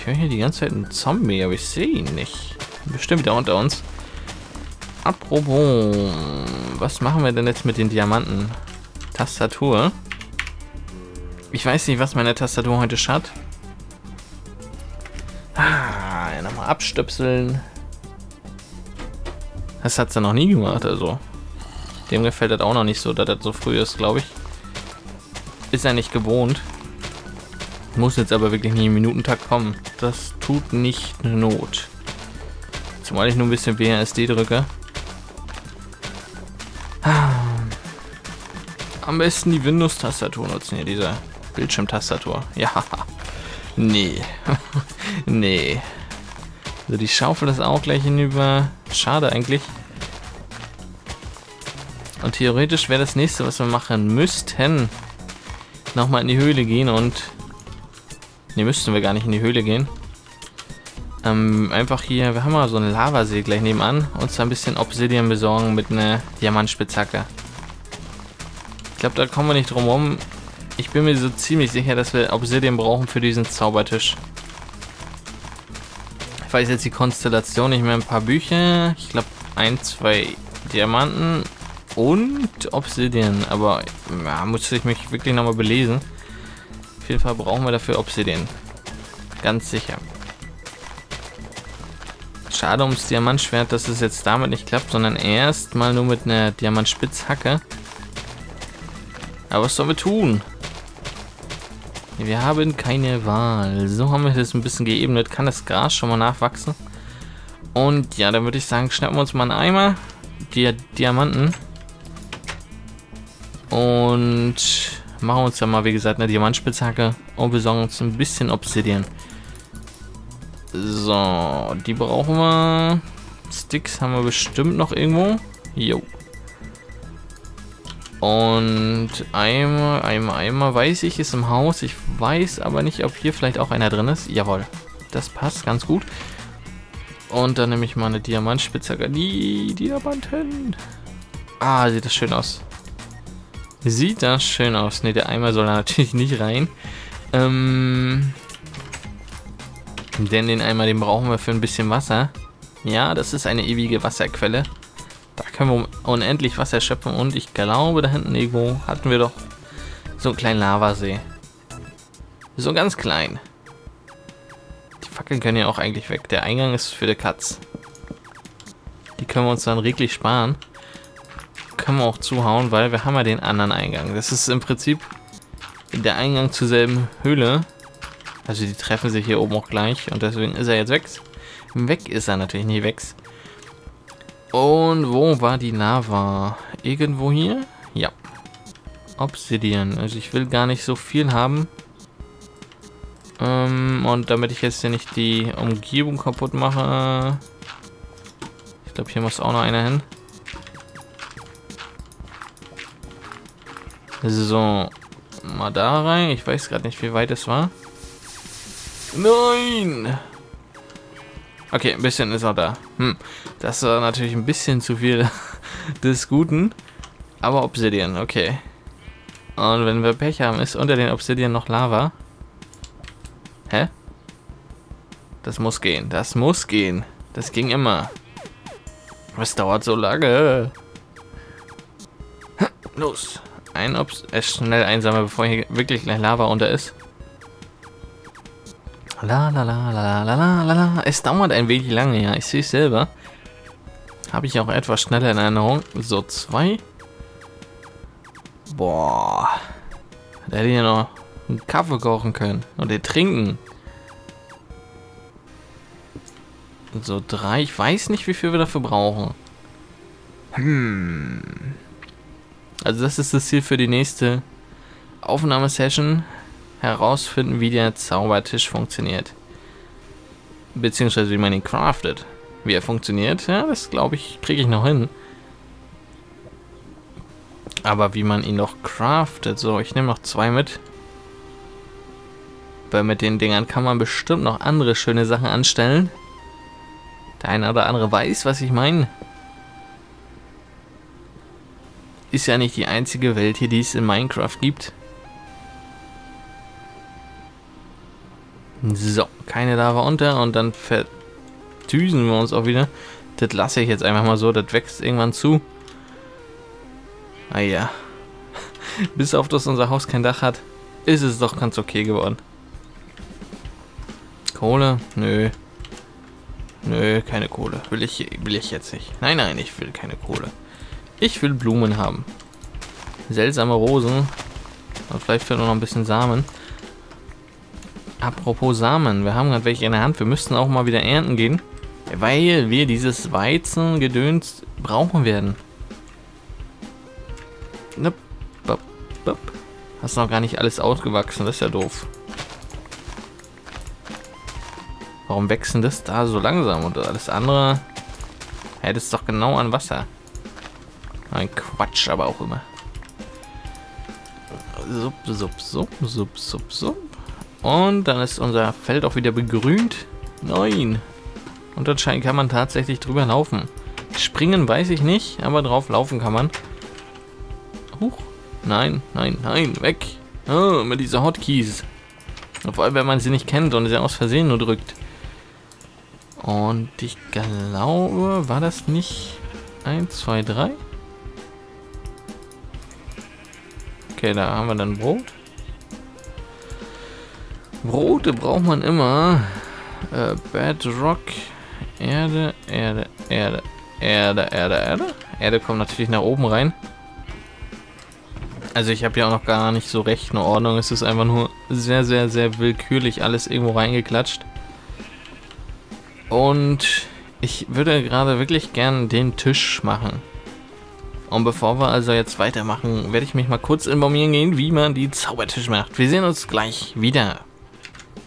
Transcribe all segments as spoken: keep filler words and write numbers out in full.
Ich höre hier die ganze Zeit einen Zombie, aber ich sehe ihn nicht. Bestimmt da unter uns. Apropos, was machen wir denn jetzt mit den Diamanten? Tastatur. Ich weiß nicht, was meine Tastatur heute hat. Ah, ja, nochmal abstöpseln. Das hat sie noch nie gemacht, also. Dem gefällt das auch noch nicht so, dass das so früh ist, glaube ich. Ist er nicht gewohnt. Muss jetzt aber wirklich nicht im Minutentakt kommen. Das tut nicht Not. Zumal ich nur ein bisschen W A S D drücke. Am besten die Windows-Tastatur nutzen hier, diese Bildschirmtastatur. Ja, nee. Nee. Also die Schaufel ist auch gleich hinüber. Schade eigentlich. Und theoretisch wäre das nächste, was wir machen müssten, nochmal in die Höhle gehen und... Ne, müssten wir gar nicht in die Höhle gehen. Ähm, einfach hier, wir haben mal so einen Lavasee gleich nebenan, uns da ein bisschen Obsidian besorgen mit einer Diamantspitzhacke. Ich glaube, da kommen wir nicht drum rum. Ich bin mir so ziemlich sicher, dass wir Obsidian brauchen für diesen Zaubertisch. Ich weiß jetzt die Konstellation nicht mehr, ein paar Bücher, ich glaube ein, zwei Diamanten und Obsidian, aber ja, musste ich mich wirklich nochmal belesen. Auf jeden Fall brauchen wir dafür Obsidian, ganz sicher. Schade ums Diamantschwert, dass es jetzt damit nicht klappt, sondern erst mal nur mit einer Diamantspitzhacke. Aber was sollen wir tun? Wir haben keine Wahl. So haben wir das ein bisschen geebnet. Kann das Gras schon mal nachwachsen? Und ja, dann würde ich sagen, schnappen wir uns mal einen Eimer. Die Diamanten. Und machen uns dann mal, wie gesagt, eine Diamantspitzhacke. Und besorgen uns ein bisschen Obsidian. So, die brauchen wir. Sticks haben wir bestimmt noch irgendwo. Jo. Und Eimer, Eimer, Eimer, weiß ich, ist im Haus. Ich weiß aber nicht, ob hier vielleicht auch einer drin ist. Jawohl, das passt ganz gut. Und dann nehme ich mal eine Diamantspitzhacke. Die Diamanten. Ah, sieht das schön aus. Sieht das schön aus. Ne, der Eimer soll da natürlich nicht rein. Ähm, denn den Eimer, den brauchen wir für ein bisschen Wasser. Ja, das ist eine ewige Wasserquelle. Da können wir unendlich Wasser schöpfen und ich glaube, da hinten irgendwo hatten wir doch so einen kleinen Lavasee. So ganz klein. Die Fackeln können ja auch eigentlich weg. Der Eingang ist für die Katz. Die können wir uns dann reglich sparen. Können wir auch zuhauen, weil wir haben ja den anderen Eingang. Das ist im Prinzip der Eingang zur selben Höhle. Also die treffen sich hier oben auch gleich und deswegen ist er jetzt weg. Weg ist er natürlich nicht weg. Und wo war die Lava? Irgendwo hier? Ja. Obsidian. Also ich will gar nicht so viel haben. Ähm, und damit ich jetzt hier nicht die Umgebung kaputt mache. Ich glaube, hier muss auch noch einer hin. So. Mal da rein. Ich weiß gerade nicht, wie weit es war. Nein! Okay, ein bisschen ist er da. Hm. Das war natürlich ein bisschen zu viel des Guten. Aber Obsidian, okay. Und wenn wir Pech haben, ist unter den Obsidian noch Lava. Hä? Das muss gehen. Das muss gehen. Das ging immer. Was dauert so lange? Los. Ein Obs... Äh, schnell einsammeln, bevor hier wirklich gleich Lava unter ist. La la la la la la la la. Es dauert ein wenig lange, ja. Ich sehe es selber. Habe ich auch etwas schneller in Erinnerung. So, zwei. Boah. Da hätte ich ja noch einen Kaffee kochen können. Und den trinken. So, drei. Ich weiß nicht, wie viel wir dafür brauchen. Hm. Also das ist das Ziel für die nächste Aufnahmesession. Herausfinden, wie der Zaubertisch funktioniert. Beziehungsweise wie man ihn craftet. Wie er funktioniert, ja, das glaube ich, kriege ich noch hin. Aber wie man ihn noch craftet, so, ich nehme noch zwei mit. Weil mit den Dingern kann man bestimmt noch andere schöne Sachen anstellen. Der eine oder andere weiß, was ich meine. Ist ja nicht die einzige Welt hier, die es in Minecraft gibt. So, keine Lava unter und dann verdüsen wir uns auch wieder. Das lasse ich jetzt einfach mal so, das wächst irgendwann zu. Ah ja. Bis auf, dass unser Haus kein Dach hat, ist es doch ganz okay geworden. Kohle? Nö. Nö, keine Kohle. Will ich, will ich jetzt nicht. Nein, nein, ich will keine Kohle. Ich will Blumen haben. Seltsame Rosen. Und vielleicht fehlt noch ein bisschen Samen. Apropos Samen, wir haben gerade welche in der Hand. Wir müssten auch mal wieder ernten gehen, weil wir dieses Weizengedöns brauchen werden. Hast noch gar nicht alles ausgewachsen, das ist ja doof. Warum wächst denn das da so langsam und alles andere? Hält es doch genau an Wasser. Ein Quatsch, aber auch immer. Sub, sub, sub, sub, sub, sub. Und dann ist unser Feld auch wieder begrünt. Nein. Und anscheinend kann man tatsächlich drüber laufen. Springen weiß ich nicht, aber drauf laufen kann man. Huch. Nein, nein, nein, weg. Oh, mit diesen Hotkeys. Vor allem, wenn man sie nicht kennt und sie aus Versehen nur drückt. Und ich glaube, war das nicht eins, zwei, drei? Okay, da haben wir dann Brot. Brote braucht man immer. Äh, Bedrock. Erde, Erde, Erde, Erde, Erde, Erde. Erde kommt natürlich nach oben rein. Also ich habe ja auch noch gar nicht so recht eine Ordnung. Es ist einfach nur sehr, sehr, sehr willkürlich alles irgendwo reingeklatscht. Und ich würde gerade wirklich gern den Tisch machen. Und bevor wir also jetzt weitermachen, werde ich mich mal kurz informieren gehen, wie man die Zaubertisch macht. Wir sehen uns gleich wieder.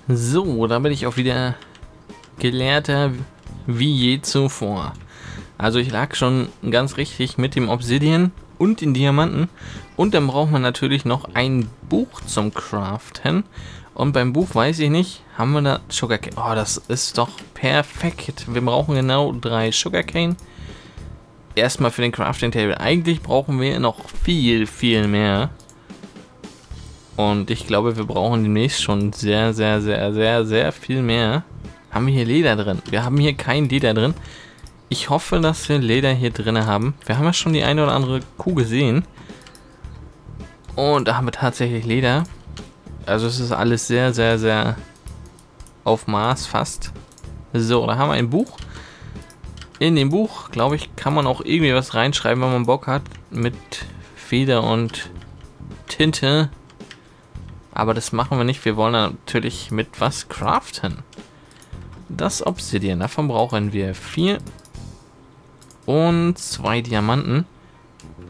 So, da bin ich auch wieder gelehrter wie je zuvor. Also ich lag schon ganz richtig mit dem Obsidian und den Diamanten. Und dann braucht man natürlich noch ein Buch zum Craften. Und beim Buch weiß ich nicht, haben wir da Sugarcane. Oh, das ist doch perfekt. Wir brauchen genau drei Sugarcane. Erstmal für den Crafting Table. Eigentlich brauchen wir noch viel, viel mehr. Und ich glaube, wir brauchen demnächst schon sehr, sehr, sehr, sehr, sehr viel mehr. Haben wir hier Leder drin? Wir haben hier kein Leder drin. Ich hoffe, dass wir Leder hier drin haben. Wir haben ja schon die eine oder andere Kuh gesehen. Und da haben wir tatsächlich Leder. Also es ist alles sehr, sehr, sehr auf Maß fast. So, da haben wir ein Buch. In dem Buch, glaube ich, kann man auch irgendwie was reinschreiben, wenn man Bock hat. Mit Feder und Tinte. Aber das machen wir nicht. Wir wollen natürlich mit was craften. Das Obsidian. Davon brauchen wir vier und zwei Diamanten.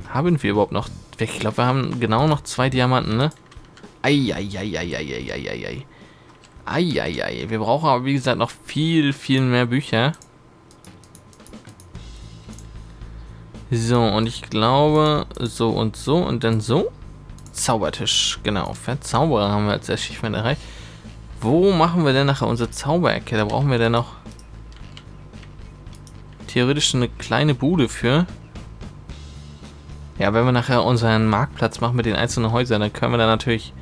Haben wir überhaupt noch... Ich glaube, wir haben genau noch zwei Diamanten, ne? Eieieiei. Eieiei. Wir brauchen aber, wie gesagt, noch viel, viel mehr Bücher. So, und ich glaube, so und so und dann so. Zaubertisch, genau. Verzauberer haben wir als Achievement erreicht. Wo machen wir denn nachher unsere Zauberecke? Da brauchen wir dann noch theoretisch eine kleine Bude für. Ja, wenn wir nachher unseren Marktplatz machen mit den einzelnen Häusern, dann können wir da natürlich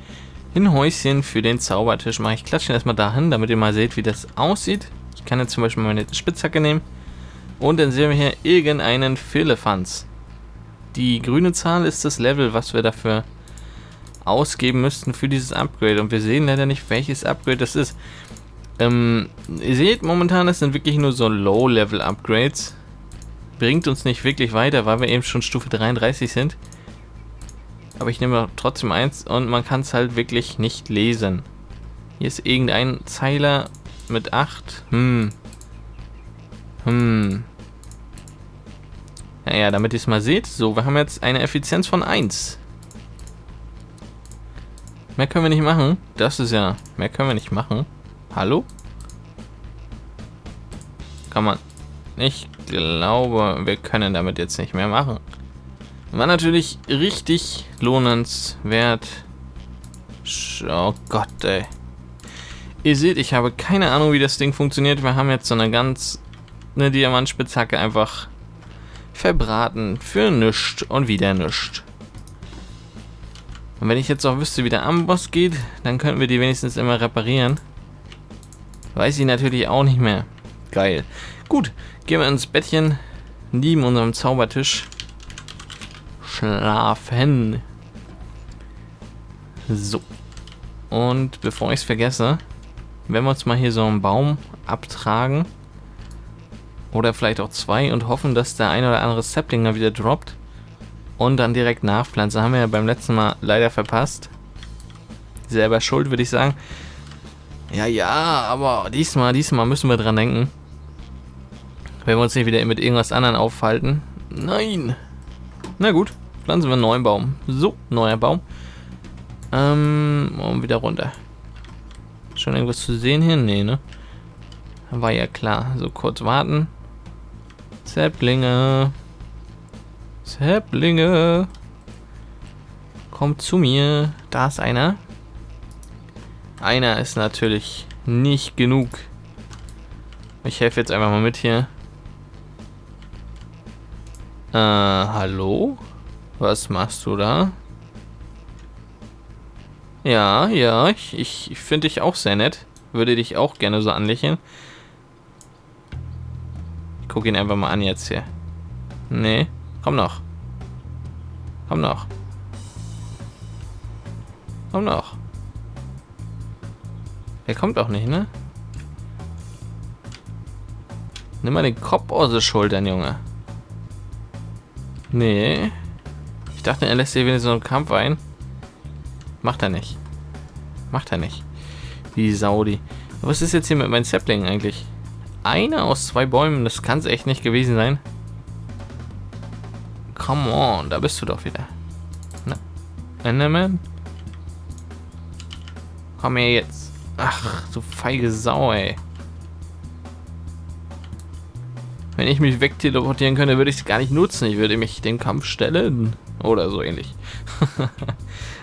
ein Häuschen für den Zaubertisch machen. Ich klatsche ihn erstmal dahin, damit ihr mal seht, wie das aussieht. Ich kann jetzt zum Beispiel meine Spitzhacke nehmen. Und dann sehen wir hier irgendeinen Philippans. Die grüne Zahl ist das Level, was wir dafür ausgeben müssten für dieses Upgrade. Und wir sehen leider nicht, welches Upgrade das ist. Ähm, ihr seht, momentan, das sind wirklich nur so Low-Level-Upgrades. Bringt uns nicht wirklich weiter, weil wir eben schon Stufe dreiunddreißig sind. Aber ich nehme trotzdem eins und man kann es halt wirklich nicht lesen. Hier ist irgendein Zeiler mit acht. Hm. Hm. Naja, damit ihr es mal seht. So, wir haben jetzt eine Effizienz von eins. Mehr können wir nicht machen. Das ist ja... Mehr können wir nicht machen. Hallo? Kann man... Ich glaube, wir können damit jetzt nicht mehr machen. War natürlich richtig lohnenswert. Oh Gott, ey. Ihr seht, ich habe keine Ahnung, wie das Ding funktioniert. Wir haben jetzt so eine ganz... eine Diamantspitzhacke einfach verbraten. Für nichts und wieder nichts. Und wenn ich jetzt auch wüsste, wie der Amboss geht, dann könnten wir die wenigstens immer reparieren. Weiß ich natürlich auch nicht mehr. Geil. Gut, gehen wir ins Bettchen, neben unserem Zaubertisch. Schlafen. So. Und bevor ich es vergesse, werden wir uns mal hier so einen Baum abtragen. Oder vielleicht auch zwei und hoffen, dass der ein oder andere Sapling da wieder droppt. Und dann direkt nachpflanzen. Haben wir ja beim letzten Mal leider verpasst. Selber schuld, würde ich sagen. Ja, ja, aber diesmal, diesmal müssen wir dran denken. Wenn wir uns nicht wieder mit irgendwas anderem aufhalten. Nein. Na gut, pflanzen wir einen neuen Baum. So, neuer Baum. Ähm, und wieder runter. Schon irgendwas zu sehen hier? Nee, ne? War ja klar. So, kurz warten. Zäpplinge. Zäpplinge. Kommt zu mir. Da ist einer. Einer ist natürlich nicht genug. Ich helfe jetzt einfach mal mit hier. Äh, hallo? Was machst du da? Ja, ja, ich, ich, ich finde dich auch sehr nett. Würde dich auch gerne so anlächeln. Ich gucke ihn einfach mal an jetzt hier. Nee, komm noch. Komm noch. Komm noch. Der kommt auch nicht, ne? Nimm mal den Kopf aus den Schultern, Junge. Nee. Ich dachte, er lässt dir wieder so einen Kampf ein. Macht er nicht. Macht er nicht. Die Saudi. Was ist jetzt hier mit meinen Saplingen eigentlich? Einer aus zwei Bäumen, das kann es echt nicht gewesen sein. Come on, da bist du doch wieder. Na, Enderman? Komm her jetzt. Ach, so feige Sau, ey. Wenn ich mich wegteleportieren könnte, würde ich es gar nicht nutzen. Ich würde mich den Kampf stellen. Oder so ähnlich.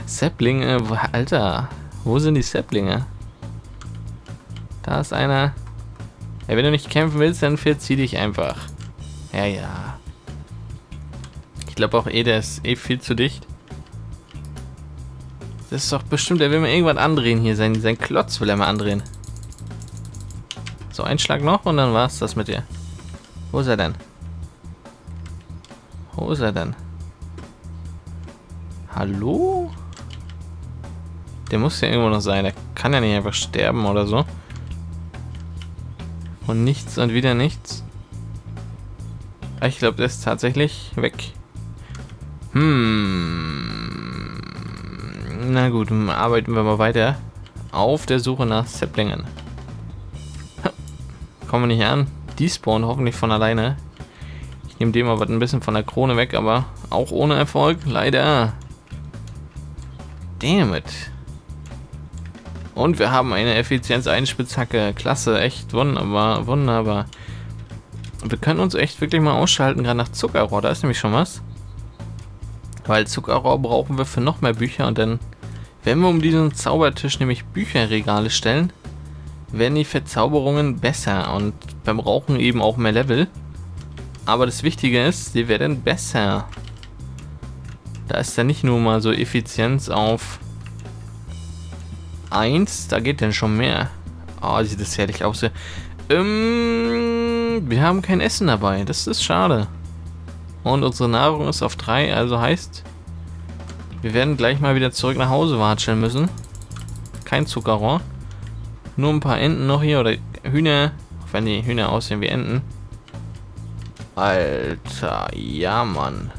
Saplinge, Alter. Wo sind die Saplinge? Da ist einer. Ja, wenn du nicht kämpfen willst, dann verzieh dich einfach. Ja, ja. Ich glaube auch eh, der ist eh viel zu dicht. Das ist doch bestimmt, der will mir irgendwas andrehen hier. Sein, sein Klotz will er mal andrehen. So, ein Schlag noch und dann war's das mit dir. Wo ist er denn? Wo ist er denn? Hallo? Der muss ja irgendwo noch sein. Der kann ja nicht einfach sterben oder so. Und nichts und wieder nichts. Ich glaube, der ist tatsächlich weg. Hm. Na gut, arbeiten wir mal weiter. Auf der Suche nach Saplingen. Kommen wir nicht an. Die spawnen hoffentlich von alleine. Ich nehme dem aber ein bisschen von der Krone weg, aber auch ohne Erfolg. Leider. Damn it. Und wir haben eine Effizienz-Einspitzhacke. Klasse, echt wunderbar, wunderbar. Wir können uns echt wirklich mal ausschalten, gerade nach Zuckerrohr. Da ist nämlich schon was. Weil Zuckerrohr brauchen wir für noch mehr Bücher und dann... Wenn wir um diesen Zaubertisch nämlich Bücherregale stellen, werden die Verzauberungen besser und beim Rauchen eben auch mehr Level. Aber das Wichtige ist, sie werden besser. Da ist ja nicht nur mal so Effizienz auf eins, da geht dann schon mehr. Oh, sieht das herrlich aus. Ähm, wir haben kein Essen dabei, das ist schade. Und unsere Nahrung ist auf drei, also heißt... Wir werden gleich mal wieder zurück nach Hause watscheln müssen. Kein Zuckerrohr. Nur ein paar Enten noch hier oder Hühner. Auch wenn die Hühner aussehen wie Enten. Alter, ja Mann.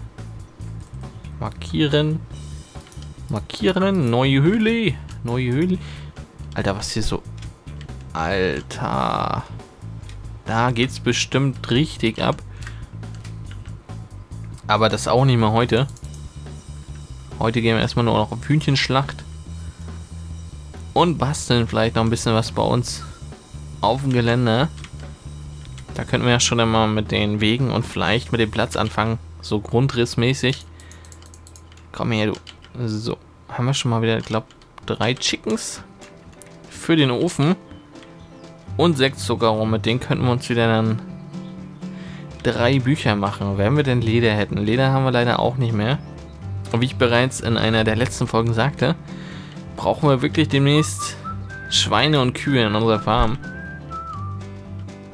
Markieren. Markieren. Neue Höhle. Neue Höhle. Alter, was hier so... Alter. Da geht's bestimmt richtig ab. Aber das auch nicht mehr heute. Heute gehen wir erstmal nur noch auf Hühnchenschlacht und basteln vielleicht noch ein bisschen was bei uns auf dem Gelände. Da könnten wir ja schon einmal mit den Wegen und vielleicht mit dem Platz anfangen, so grundrissmäßig. Komm her, du. So, haben wir schon mal wieder, glaube ich, drei Chickens für den Ofen und sechs Zuckerrohr. Mit denen könnten wir uns wieder dann drei Bücher machen. Wenn wir denn Leder hätten. Leder haben wir leider auch nicht mehr. Und wie ich bereits in einer der letzten Folgen sagte, brauchen wir wirklich demnächst Schweine und Kühe in unserer Farm.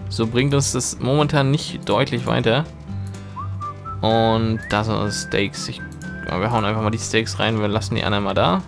So bringt uns das momentan nicht deutlich weiter. Und da sind unsere Steaks. Ich, wir hauen einfach mal die Steaks rein, wir lassen die anderen mal da.